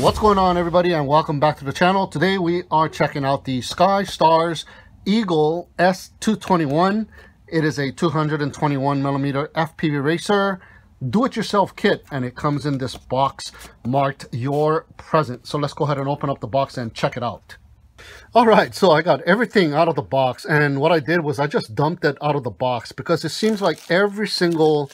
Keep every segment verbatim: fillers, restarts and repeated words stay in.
What's going on, everybody, and welcome back to the channel. Today we are checking out the Sky Stars Eagle S two twenty-one. It is a two hundred twenty-one millimeter F P V racer do-it-yourself kit, and it comes in this box marked your present. So let's go ahead and open up the box and check it out. All right, so I got everything out of the box, and what I did was I just dumped it out of the box because it seems like every single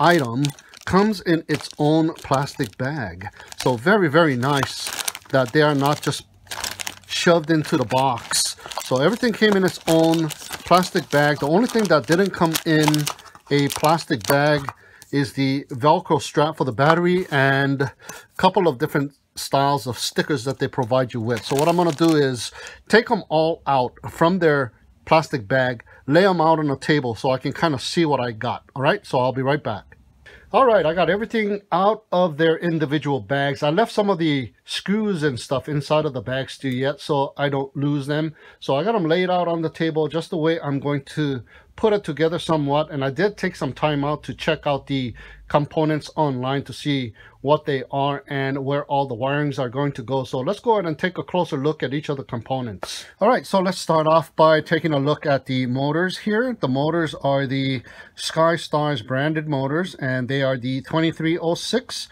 item comes in its own plastic bag. So very, very nice that they are not just shoved into the box. So everything came in its own plastic bag. The only thing that didn't come in a plastic bag is the Velcro strap for the battery and a couple of different styles of stickers that they provide you with. So what I'm going to do is take them all out from their plastic bag, lay them out on a table so I can kind of see what I got. All right, so I'll be right back. All right, I got everything out of their individual bags. I left some of the screws and stuff inside of the bags still yet, so I don't lose them. So I got them laid out on the table just the way I'm going to put it together somewhat. And I did take some time out to check out the components online to see what they are and where all the wirings are going to go. So let's go ahead and take a closer look at each of the components. All right, so let's start off by taking a look at the motors here. The motors are the SkyStars branded motors, and they are the twenty-three oh six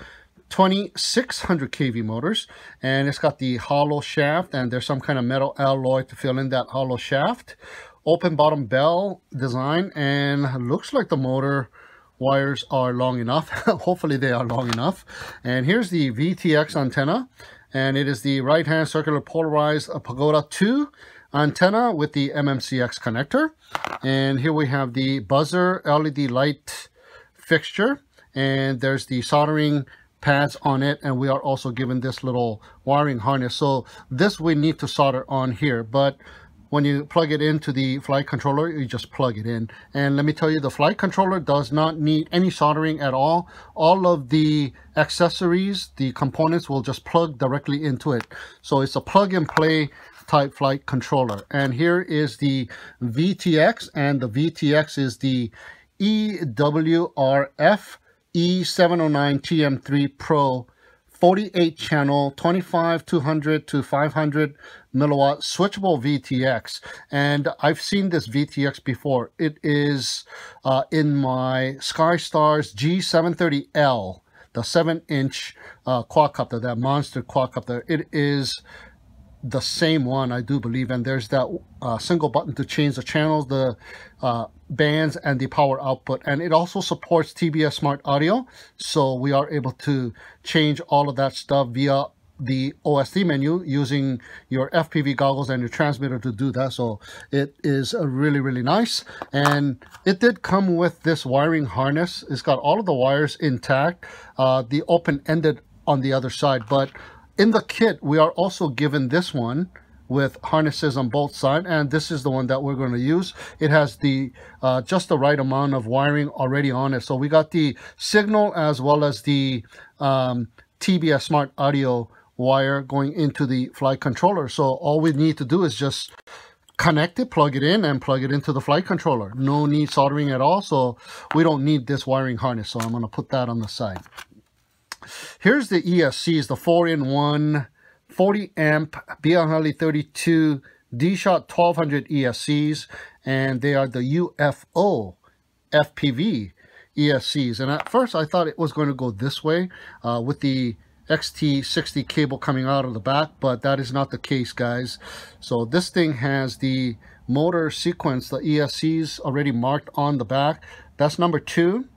twenty-six hundred K V motors, and it's got the hollow shaft, and there's some kind of metal alloy to fill in that hollow shaft. Open bottom bell design, and looks like the motor wires are long enough. Hopefully they are long enough. And here's the V T X antenna, and it is the right hand circular polarized pagoda two antenna with the M M C X connector. And here we have the buzzer L E D light fixture, and there's the soldering pads on it, and we are also given this little wiring harness. So this we need to solder on here, but when you plug it into the flight controller, you just plug it in. And let me tell you, the flight controller does not need any soldering at all. All of the accessories, the components, will just plug directly into it. So it's a plug and play type flight controller. And here is the V T X, and the V T X is the E W R F E seven oh nine T M three Pro forty-eight channel twenty-five two hundred to five hundred milliwatt switchable V T X, and I've seen this V T X before. It is uh, in my SkyStars G seven thirty L, the seven inch uh, quadcopter, that monster quadcopter. It is the same one, I do believe, and there's that uh, single button to change the channels, the uh, bands, and the power output. And it also supports T B S smart audio, so we are able to change all of that stuff via the O S D menu using your F P V goggles and your transmitter to do that. So it is really, really nice. And it did come with this wiring harness. It's got all of the wires intact, uh, the open-ended on the other side, but in the kit, we are also given this one with harnesses on both sides, and this is the one that we're going to use. It has the uh, just the right amount of wiring already on it. So we got the signal as well as the um, T B S smart audio wire going into the flight controller. So all we need to do is just connect it, plug it in, and plug it into the flight controller. No need soldering at all, so we don't need this wiring harness. So I'm going to put that on the side. Here's the E S Cs, the four in one forty amp B L Heli thirty-two D shot twelve hundred E S Cs, and they are the U F O F P V E S Cs. And at first I thought it was going to go this way uh, with the X T sixty cable coming out of the back, but that is not the case, guys. So this thing has the motor sequence, the E S Cs already marked on the back. That's number two,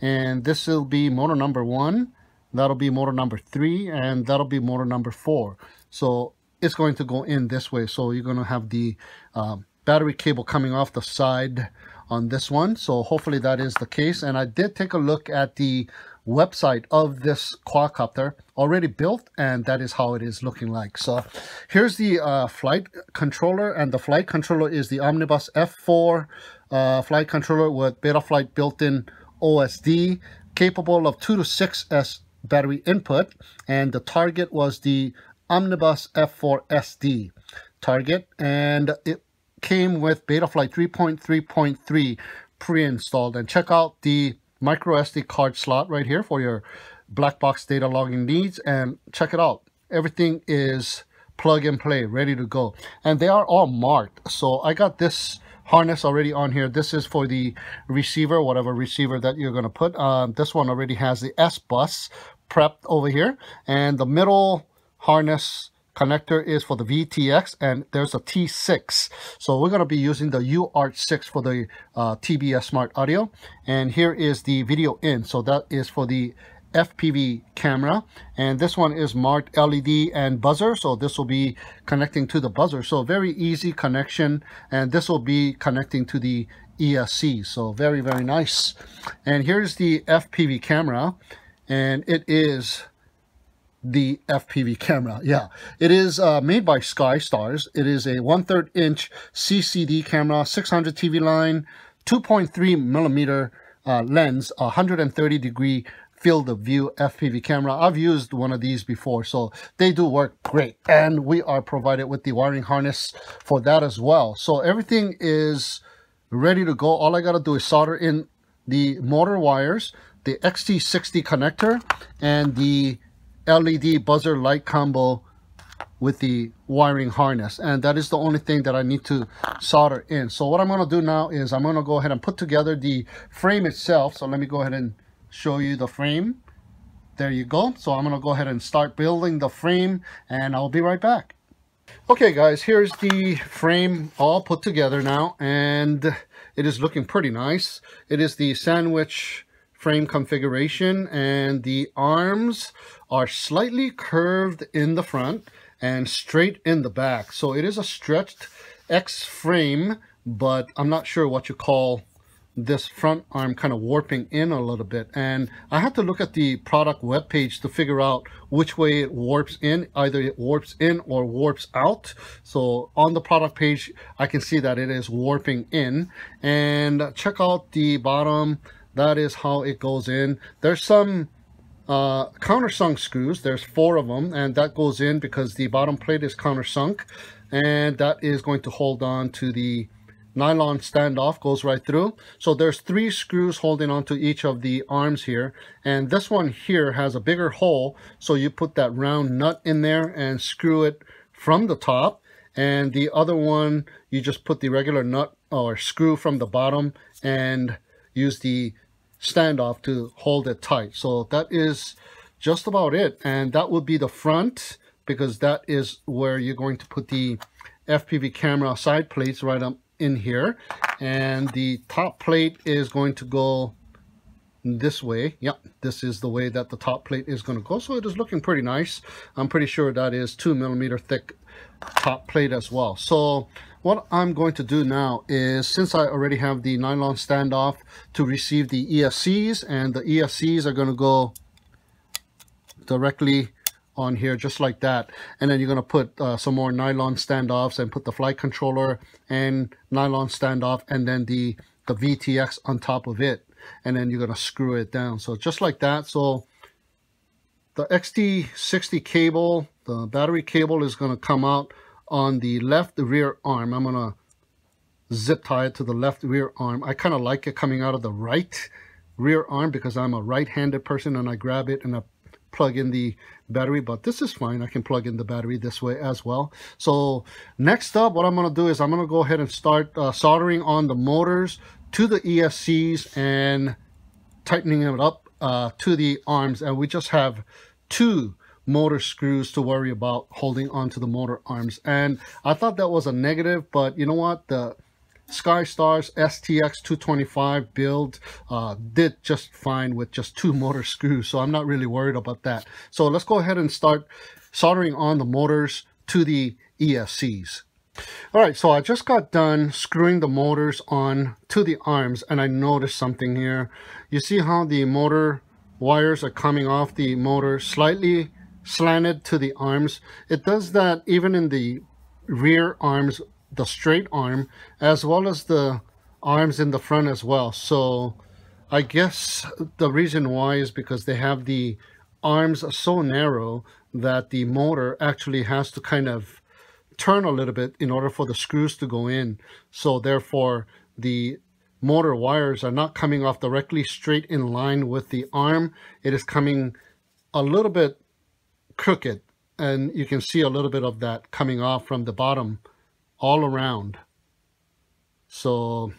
and this will be motor number one. That'll be motor number three, and that'll be motor number four. So it's going to go in this way. So you're going to have the uh, battery cable coming off the side on this one. So hopefully that is the case. And I did take a look at the website of this quadcopter already built, and that is how it is looking like. So here's the uh, flight controller, and the flight controller is the Omnibus F four uh, flight controller with Betaflight built-in O S D, capable of two to six S battery input, and the target was the Omnibus F four S D target, and it came with Betaflight three point three point three pre-installed. And check out the micro S D card slot right here for your black box data logging needs, and check it out. everything is plug and play, ready to go, and they are all marked. So I got this harness already on here. This is for the receiver, whatever receiver that you're going to put. Um, this one already has the S bus prepped over here, and the middle harness connector is for the V T X, and there's a T six. So we're going to be using the U A R T six for the uh, T B S smart audio. And here is the video in, so that is for the F P V camera, and this one is marked L E D and buzzer, so this will be connecting to the buzzer. So very easy connection, and this will be connecting to the E S C, so very very nice. And here's the F P V camera, and it is the F P V camera. Yeah, it is uh, made by Sky Stars. It is a one-third inch C C D camera, six hundred T V line, two point three millimeter uh, lens, one hundred thirty degree field of view F P V camera. I've used one of these before, so they do work great, and we are provided with the wiring harness for that as well. So everything is ready to go. All I gotta do is solder in the motor wires, the X T sixty connector, and the L E D buzzer light combo with the wiring harness, and that is the only thing that I need to solder in. So what I'm going to do now is I'm going to go ahead and put together the frame itself. So let me go ahead and show you the frame. There you go. So I'm going to go ahead and start building the frame, and I'll be right back. Okay guys, here's the frame all put together now, and it is looking pretty nice. It is the sandwich frame configuration, and the arms are slightly curved in the front and straight in the back. So it is a stretched X frame, but I'm not sure what you call this front arm kind of warping in a little bit, and I had to look at the product webpage to figure out which way it warps in. Either it warps in or warps out. So on the product page I can see that it is warping in, and check out the bottom. That is how it goes in. There's some uh, countersunk screws. There's four of them, and that goes in because the bottom plate is countersunk, and that is going to hold on to the nylon standoff, goes right through. So there's three screws holding onto each of the arms here, and this one here has a bigger hole, so you put that round nut in there and screw it from the top, and the other one you just put the regular nut or screw from the bottom and use the standoff to hold it tight. So that is just about it, and that would be the front, because that is where you're going to put the F P V camera side plates, right up in here. And the top plate is going to go this way. Yep, this is the way that the top plate is going to go. So it is looking pretty nice. I'm pretty sure that is two millimeter thick top plate as well. So what I'm going to do now is, since I already have the nylon standoff to receive the E S Cs, and the E S Cs are going to go directly on here just like that, and then you're going to put uh, some more nylon standoffs and put the flight controller and nylon standoff, and then the the V T X on top of it, and then you're going to screw it down. So just like that. So the X T sixty cable, the battery cable, is going to come out on the left rear arm. I'm going to zip tie it to the left rear arm. I kind of like it coming out of the right rear arm because I'm a right-handed person, and I grab it and I plug in the battery, but this is fine. I can plug in the battery this way as well. So next up, what I'm going to do is I'm going to go ahead and start uh, soldering on the motors to the E S Cs and tightening it up uh, to the arms, and we just have two motor screws to worry about holding onto the motor arms. And I thought that was a negative, but you know what, the SkyStars S T X two twenty-five build uh, did just fine with just two motor screws, so I'm not really worried about that. So let's go ahead and start soldering on the motors to the E S Cs. All right, so I just got done screwing the motors on to the arms, and I noticed something here. You see how the motor wires are coming off the motor slightly slanted to the arms? It does that even in the rear arms, the straight arm, as well as the arms in the front as well. So I guess the reason why is because they have the arms so narrow that the motor actually has to kind of turn a little bit in order for the screws to go in. So therefore the motor wires are not coming off directly straight in line with the arm. It is coming a little bit crooked and you can see a little bit of that coming off from the bottom all around. So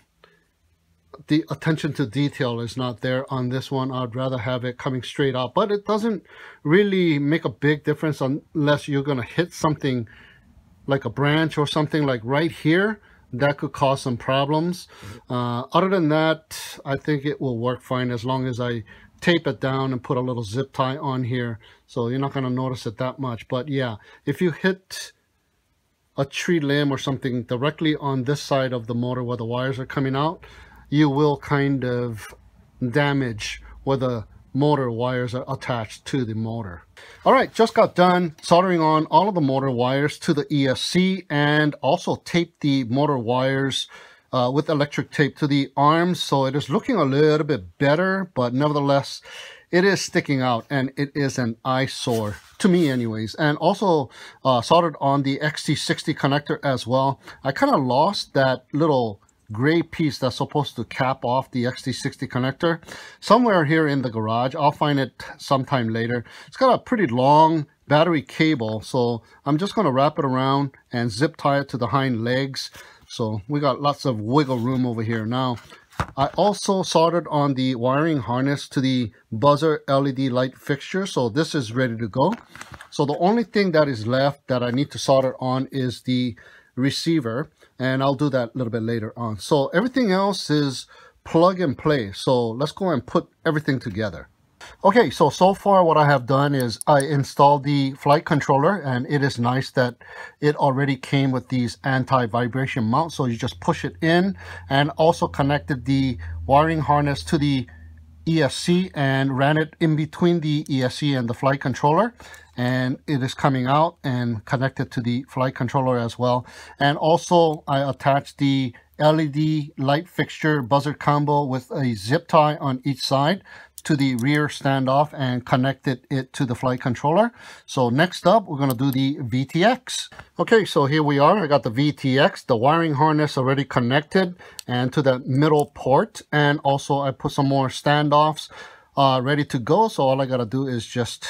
the attention to detail is not there on this one. I'd rather have it coming straight out, but it doesn't really make a big difference unless you're going to hit something like a branch or something like right here. That could cause some problems. Uh, other than that, I think it will work fine as long as I tape it down and put a little zip tie on here. So you're not going to notice it that much. But yeah, if you hit a tree limb or something directly on this side of the motor where the wires are coming out, you will kind of damage where the motor wires are attached to the motor. All right, just got done soldering on all of the motor wires to the E S C, and also taped the motor wires uh, with electric tape to the arms. So it is looking a little bit better, but nevertheless, it is sticking out and it is an eyesore to me anyways. And also uh, soldered on the X T sixty connector as well. I kind of lost that little gray piece that's supposed to cap off the X T sixty connector somewhere here in the garage. I'll find it sometime later. It's got a pretty long battery cable, so I'm just going to wrap it around and zip tie it to the hind legs. So we got lots of wiggle room over here. Now, I also soldered on the wiring harness to the buzzer L E D light fixture, so this is ready to go. So the only thing that is left that I need to solder on is the receiver, and I'll do that a little bit later on. So everything else is plug and play. So let's go and put everything together. Okay, so so far what I have done is I installed the flight controller, and it is nice that it already came with these anti-vibration mounts. So you just push it in, and also connected the wiring harness to the E S C and ran it in between the E S C and the flight controller, and it is coming out and connected to the flight controller as well. And also I attached the L E D light fixture buzzer combo with a zip tie on each side to the rear standoff and connected it to the flight controller. So next up, we're going to do the V T X. Okay, so here we are. I got the V T X, the wiring harness already connected and to the middle port. And also I put some more standoffs uh, ready to go. So all I got to do is just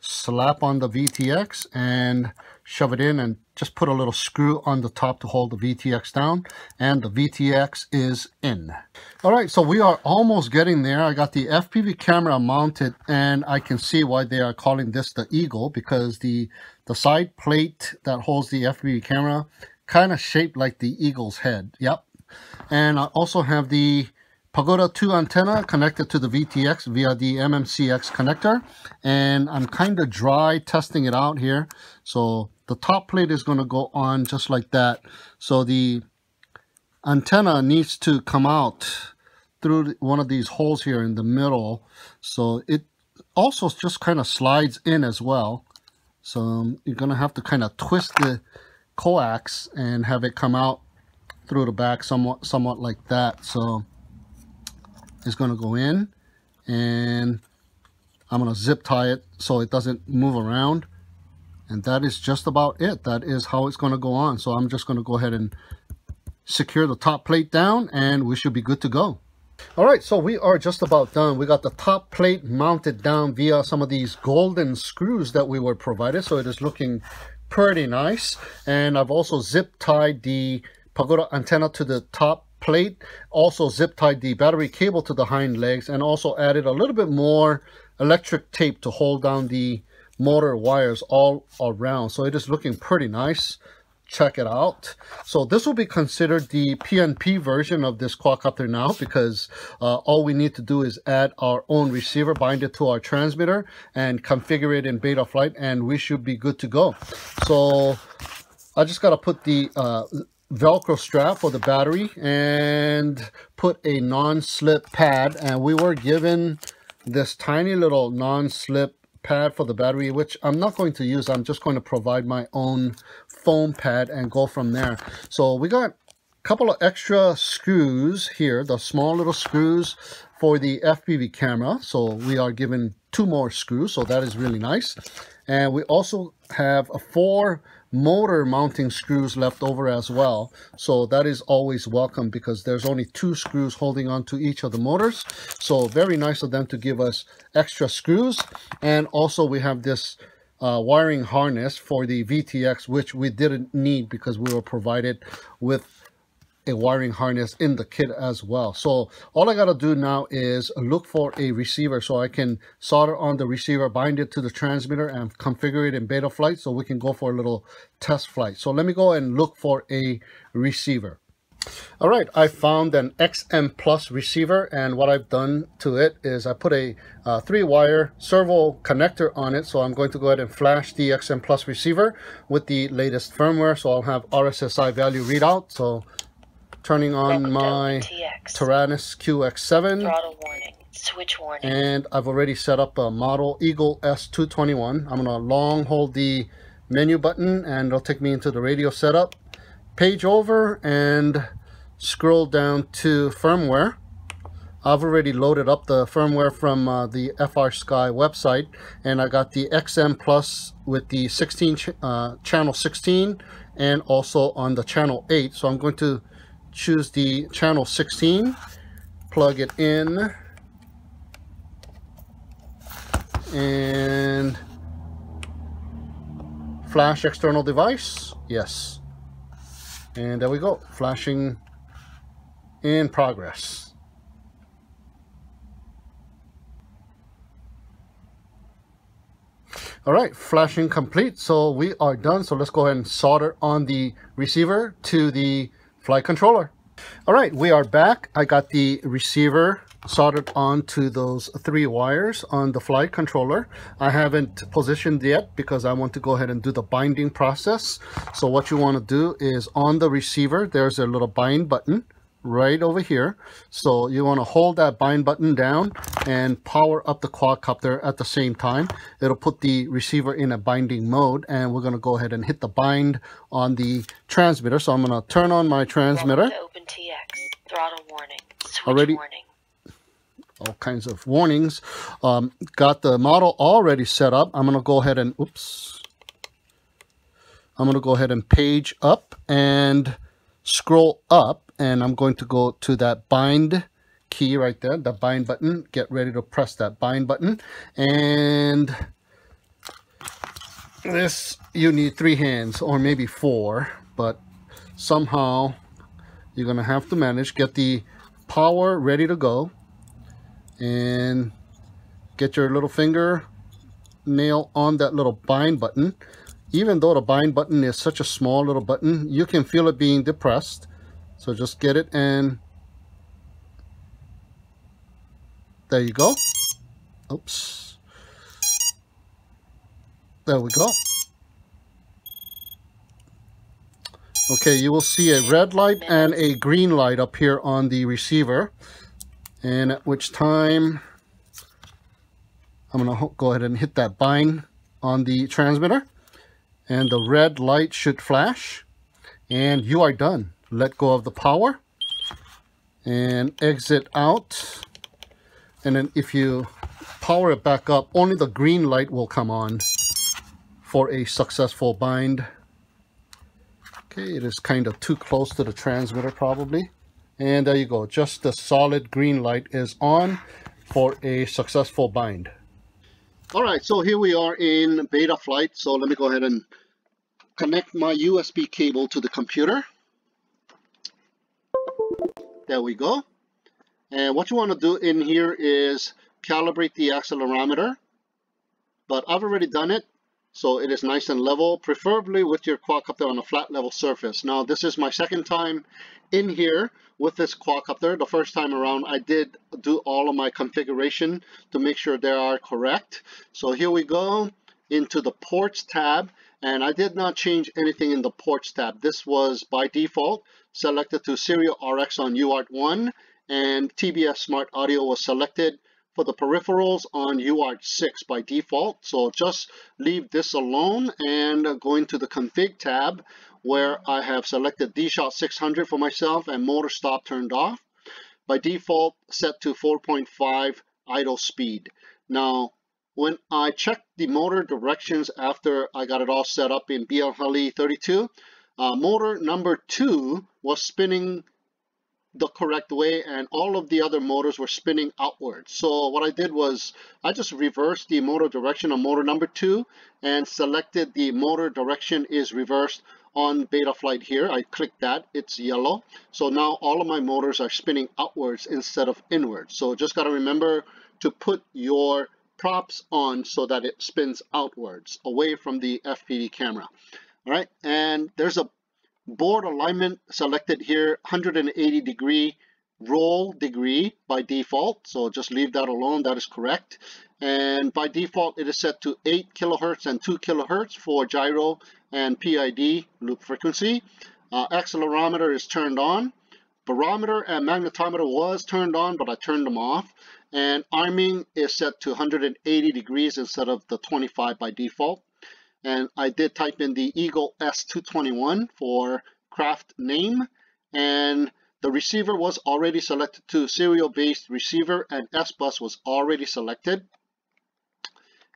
slap on the V T X and shove it in, and just put a little screw on the top to hold the V T X down, and the V T X is in. All right, so we are almost getting there. I got the F P V camera mounted, and I can see why they are calling this the Eagle, because the the side plate that holds the F P V camera kind of shaped like the Eagle's head. Yep. And I also have the Pagoda two antenna connected to the V T X via the M M C X connector, and I'm kind of dry testing it out here. So the top plate is going to go on just like that. So the antenna needs to come out through one of these holes here in the middle. So it also just kind of slides in as well. So you're going to have to kind of twist the coax and have it come out through the back somewhat, somewhat like that. So is going to go in, and I'm going to zip tie it so it doesn't move around, and that is just about it. That is how it's going to go on. So I'm just going to go ahead and secure the top plate down, and we should be good to go. All right, so we are just about done. We got the top plate mounted down via some of these golden screws that we were provided, so it is looking pretty nice. And I've also zip tied the Pagoda antenna to the top plate, also zip tied the battery cable to the hind legs, and also added a little bit more electric tape to hold down the motor wires all around. So it is looking pretty nice. Check it out. So this will be considered the P N P version of this quadcopter now, because uh, all we need to do is add our own receiver, bind it to our transmitter, and configure it in Betaflight, and we should be good to go. So I just got to put the uh, Velcro strap for the battery and put a non-slip pad, and we were given this tiny little non-slip pad for the battery, which I'm not going to use. I'm just going to provide my own foam pad and go from there. So we got a couple of extra screws here, the small little screws for the F P V camera. So we are given two more screws, so that is really nice. And we also have a four motor mounting screws left over as well, so that is always welcome, because there's only two screws holding on to each of the motors. So very nice of them to give us extra screws. And also we have this uh, wiring harness for the V T X, which we didn't need because we were provided with a wiring harness in the kit as well. So all I got to do now is look for a receiver, so I can solder on the receiver, bind it to the transmitter, and configure it in Betaflight so we can go for a little test flight. So let me go and look for a receiver. All right, I found an X M Plus receiver, and what I've done to it is I put a uh, three-wire servo connector on it. So I'm going to go ahead and flash the X M Plus receiver with the latest firmware. So I'll have R S S I value readout. So turning on my Taranis Q X seven. Throttle warning. Switch warning. And I've already set up a model Eagle S two twenty-one. I'm going to long hold the menu button, and it'll take me into the radio setup. Page over and scroll down to firmware. I've already loaded up the firmware from uh, the F R Sky website, and I got the X M Plus with the sixteen ch uh, channel sixteen, and also on the channel eight. So I'm going to choose the channel sixteen, plug it in, and flash external device, yes. And there we go, flashing in progress. All right, flashing complete, so we are done. So let's go ahead and solder on the receiver to the flight controller. All right, we are back. I got the receiver soldered onto those three wires on the flight controller. I haven't positioned yet because I want to go ahead and do the binding process. So what you want to do is, on the receiver, there's a little bind button right over here. So you want to hold that bind button down and power up the quadcopter at the same time. It'll put the receiver in a binding mode, and we're going to go ahead and hit the bind on the transmitter. So I'm going to turn on my transmitter. OpenTX, throttle warning, switch already, warning. All kinds of warnings. Um, got the model already set up. I'm going to go ahead and, oops. I'm going to go ahead and page up and scroll up. And I'm going to go to that bind key right there, the bind button. Get ready to press that bind button. And this, you need three hands or maybe four, but somehow you're going to have to manage. Get the power ready to go, and get your little finger nail on that little bind button. Even though the bind button is such a small little button, you can feel it being depressed. So just get it, and there you go. Oops. There we go. Okay, you will see a red light and a green light up here on the receiver, and at which time I'm going to go ahead and hit that bind on the transmitter, and the red light should flash, and you are done. Let go of the power and exit out, and then if you power it back up, only the green light will come on for a successful bind. Okay, it is kind of too close to the transmitter probably, and there you go. Just the solid green light is on for a successful bind. All right, so here we are in Betaflight. So let me go ahead and connect my U S B cable to the computer. There we go. And what you want to do in here is calibrate the accelerometer, but I've already done it, so it is nice and level, preferably with your quadcopter on a flat level surface. Now, this is my second time in here with this quadcopter. The first time around, I did do all of my configuration to make sure they are correct. So here we go into the ports tab, and I did not change anything in the ports tab. This was by default selected to serial R X on U A R T one, and T B S smart audio was selected for the peripherals on U A R T six by default. So just leave this alone and go into the config tab, where I have selected D shot six hundred for myself and motor stop turned off. By default set to four point five idle speed. Now, when I checked the motor directions after I got it all set up in BLHeli thirty-two, uh, motor number two was spinning the correct way, and all of the other motors were spinning outwards. So what I did was I just reversed the motor direction on motor number two and selected the motor direction is reversed on Betaflight here. I clicked that, it's yellow. So now all of my motors are spinning outwards instead of inwards. So just gotta remember to put your props on so that it spins outwards away from the F P V camera. All right, and there's a board alignment selected here, one hundred eighty degree roll degree by default, so just leave that alone, that is correct. And by default it is set to eight kilohertz and two kilohertz for gyro and P I D loop frequency. Uh, accelerometer is turned on, barometer and magnetometer was turned on but I turned them off, and arming is set to one hundred eighty degrees instead of the twenty-five by default. And I did type in the Eagle S two twenty-one for craft name, and the receiver was already selected to serial based receiver, and S bus was already selected.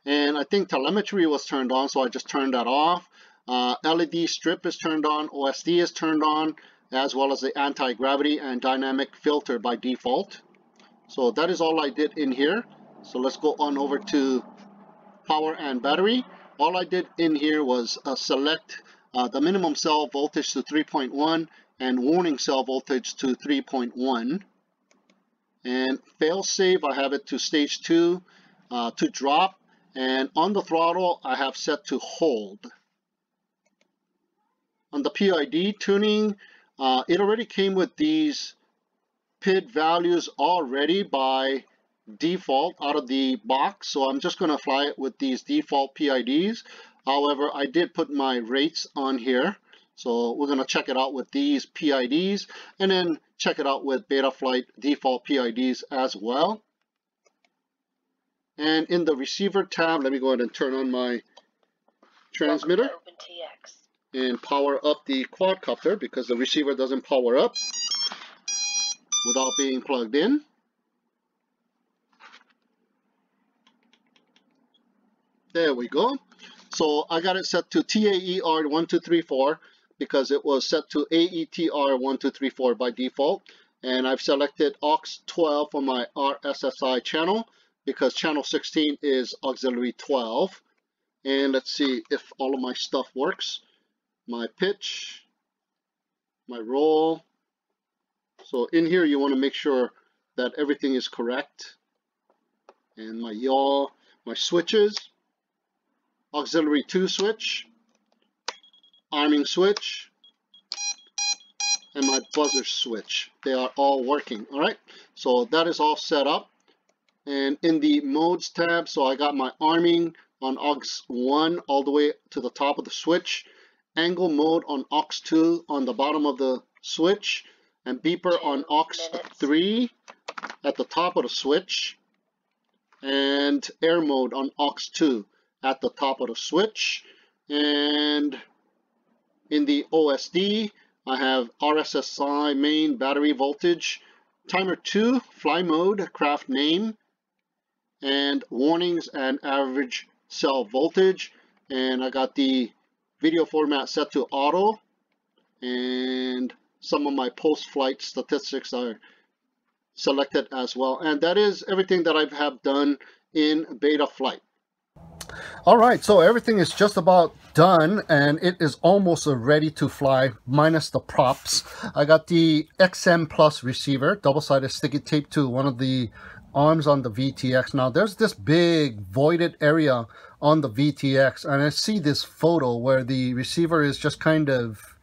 And I think telemetry was turned on, so I just turned that off. Uh, L E D strip is turned on, O S D is turned on, as well as the anti-gravity and dynamic filter by default. So that is all I did in here. So let's go on over to power and battery. All I did in here was uh, select uh, the minimum cell voltage to three point one and warning cell voltage to three point one. And fail safe, I have it to stage two uh, to drop. And on the throttle, I have set to hold. On the P I D tuning, uh, it already came with these P I D values already by default out of the box, so I'm just going to fly it with these default P I Ds. However, I did put my rates on here, so we're going to check it out with these P I Ds and then check it out with Betaflight default P I Ds as well. And in the receiver tab, let me go ahead and turn on my transmitter and power up the quadcopter, because the receiver doesn't power up without being plugged in. There we go. So I got it set to T A E R one two three four because it was set to A E T R one two three four by default. And I've selected aux twelve for my R S S I channel because channel sixteen is auxiliary twelve. And let's see if all of my stuff works. My pitch, my roll. So in here you want to make sure that everything is correct. And my yaw, my switches. Auxiliary two switch, arming switch, and my buzzer switch. They are all working, all right? So that is all set up. And in the modes tab, so I got my arming on aux one all the way to the top of the switch, angle mode on aux two on the bottom of the switch, and beeper on aux three at the top of the switch, and air mode on aux two. At the top of the switch. And in the O S D, I have R S S I main battery voltage, timer two, fly mode, craft name, and warnings and average cell voltage. And I got the video format set to auto, and some of my post-flight statistics are selected as well. And that is everything that I have done in Betaflight. All right, so everything is just about done, and it is almost ready to fly, minus the props. I got the X M Plus receiver, double-sided sticky tape to one of the arms on the V T X. Now, there's this big voided area on the V T X, and I see this photo where the receiver is just kind of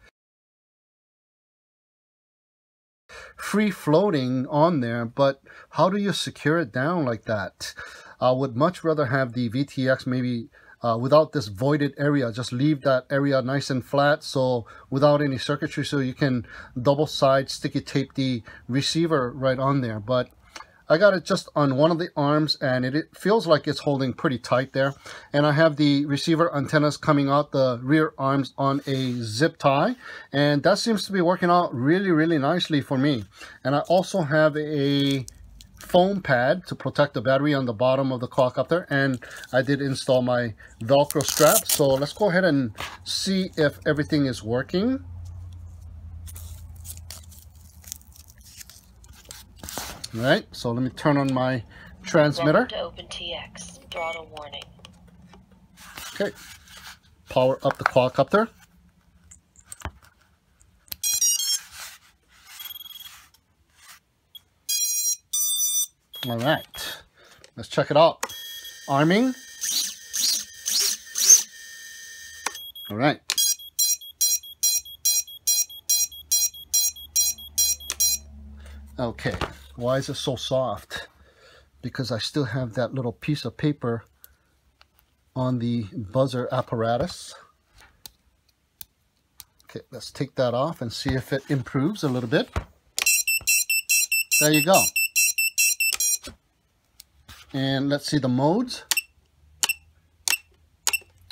free-floating on there, but how do you secure it down like that? I would much rather have the V T X maybe uh, without this voided area, just leave that area nice and flat, so without any circuitry, so you can double side sticky tape the receiver right on there. But I got it just on one of the arms, and it, it feels like it's holding pretty tight there. And I have the receiver antennas coming out the rear arms on a zip tie, and that seems to be working out really, really nicely for me. And I also have a foam pad to protect the battery on the bottom of the quadcopter, and I did install my Velcro strap. So let's go ahead and see if everything is working. All right, so let me turn on my transmitter. Welcome to OpenTX. Throttle warning. Okay, power up the quadcopter. All right, let's check it out. Arming. All right. Okay, why is it so soft? Because I still have that little piece of paper on the buzzer apparatus. Okay, let's take that off and see if it improves a little bit. There you go. And let's see the modes.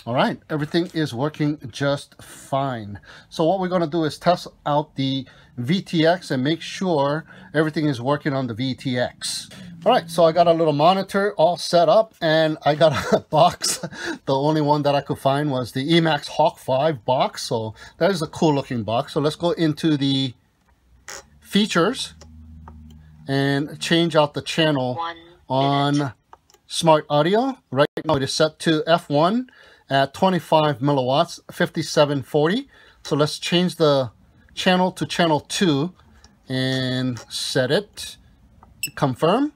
All right, everything is working just fine. So what we're gonna do is test out the V T X and make sure everything is working on the V T X. All right, so I got a little monitor all set up and I got a box. The only one that I could find was the Emax Hawk five box. So that is a cool looking box. So let's go into the features and change out the channel on smart audio. Right now it is set to F one. At twenty-five milliwatts, fifty-seven forty. So let's change the channel to channel two and set it. Confirm.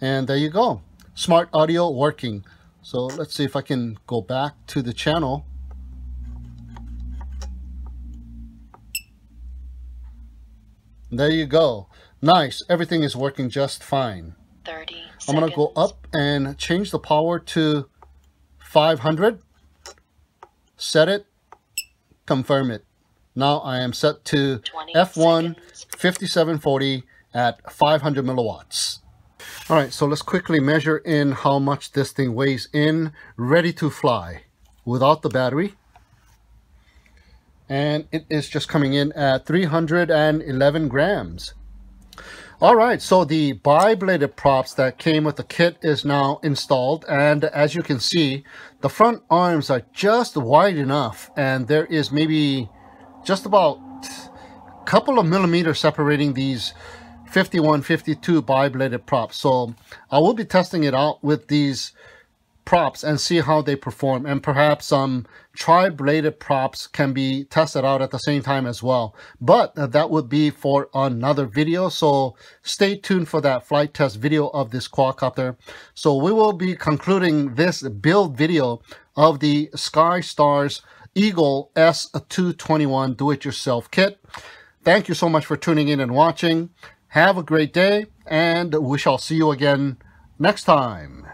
And there you go. Smart audio working. So let's see if I can go back to the channel. There you go. Nice. Everything is working just fine. thirty seconds. I'm going to go up and change the power to five hundred. Set it, confirm it. Now I am set to F one seconds. fifty-seven forty at five hundred milliwatts. All right, so let's quickly measure in how much this thing weighs in, ready to fly without the battery. And it is just coming in at three hundred eleven grams. All right, so the bi-bladed props that came with the kit is now installed, and as you can see, the front arms are just wide enough, and there is maybe just about a couple of millimeters separating these fifty-one, fifty-two bi-bladed props. So I will be testing it out with these props and see how they perform, and perhaps some tri-bladed props can be tested out at the same time as well, but that would be for another video, so stay tuned for that flight test video of this quadcopter. So we will be concluding this build video of the Sky Stars Eagle S two twenty-one do-it-yourself kit. Thank you so much for tuning in and watching. Have a great day, and we shall see you again next time.